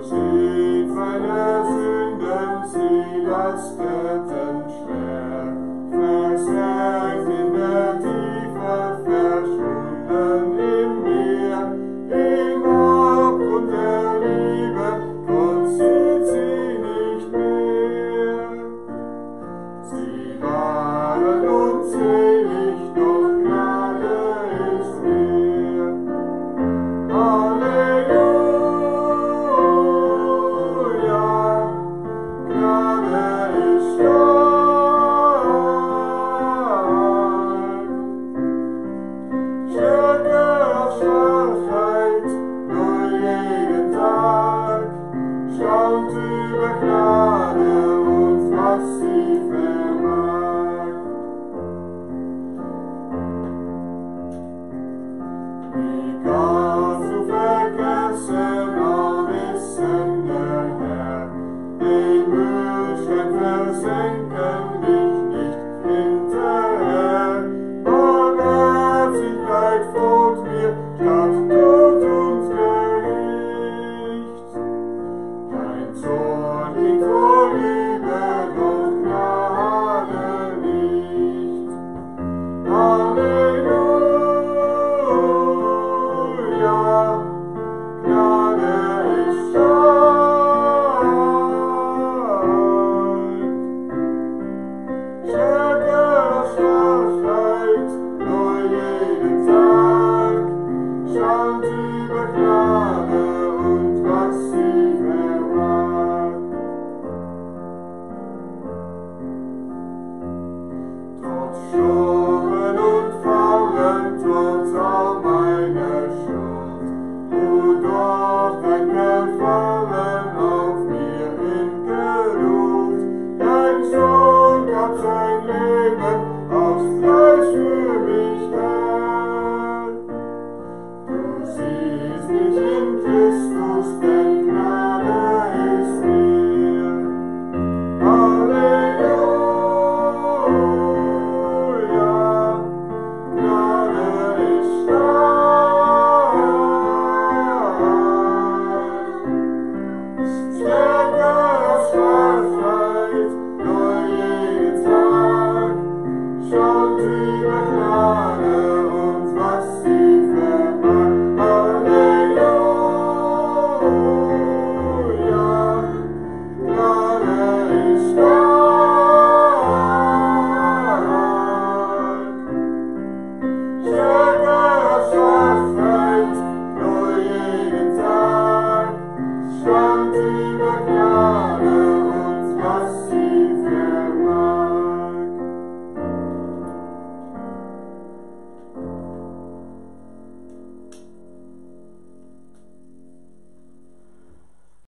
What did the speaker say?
Schaut über